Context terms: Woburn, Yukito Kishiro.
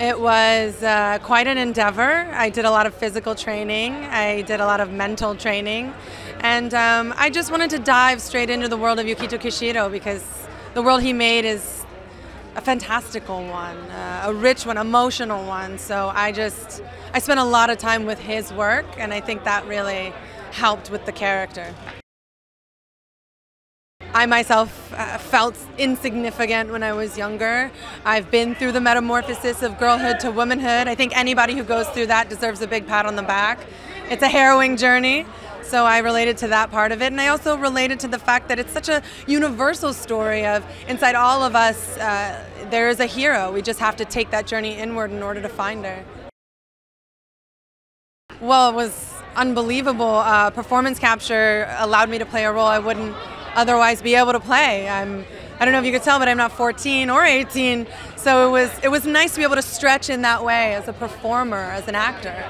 It was quite an endeavor. I did a lot of physical training. I did a lot of mental training. And I just wanted to dive straight into the world of Yukito Kishiro, because the world he made is a fantastical one, a rich one, emotional one. So I spent a lot of time with his work, and I think that really helped with the character. I myself felt insignificant when I was younger. I've been through the metamorphosis of girlhood to womanhood. I think anybody who goes through that deserves a big pat on the back. It's a harrowing journey, so I related to that part of it. And I also related to the fact that it's such a universal story of inside all of us, there is a hero. We just have to take that journey inward in order to find her. Well, it was unbelievable. Performance capture allowed me to play a role I wouldn't otherwise be able to play. I don't know if you could tell, but I'm not 14 or 18, so it was nice to be able to stretch in that way as a performer, as an actor.